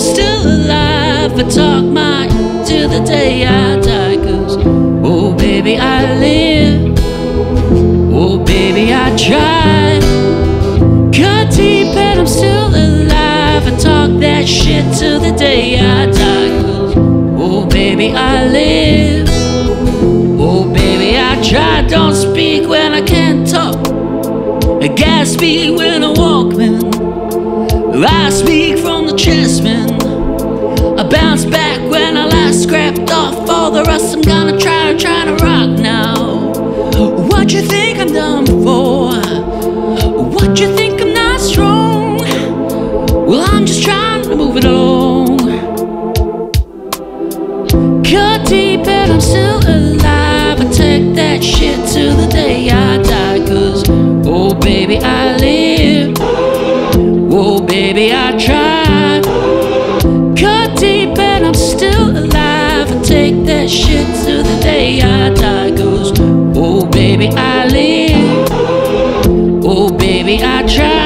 still alive. I talk mine till the day I die. 'Cause, oh baby, I live. Oh baby, I try. Cut deep and I'm still alive. I talk that shit till the day I die. 'Cause, oh baby, I live. Oh baby, I try. Don't speak when I can't talk. I gotta speak when I walk, man. I speak from the chest, man. I bounce back when I last scrapped off all the rust. I'm gonna try to rock now. What you think I'm done for? What you think I'm not strong? Well, I'm just trying to move it along. Cut deep and I'm still alive. I take that shit till the day I die. 'Cause, oh baby, I live. Oh baby, I tried. Cut deep and I'm still alive. I take that shit till the day I die. 'Cause, oh baby, I live. Oh baby, I tried.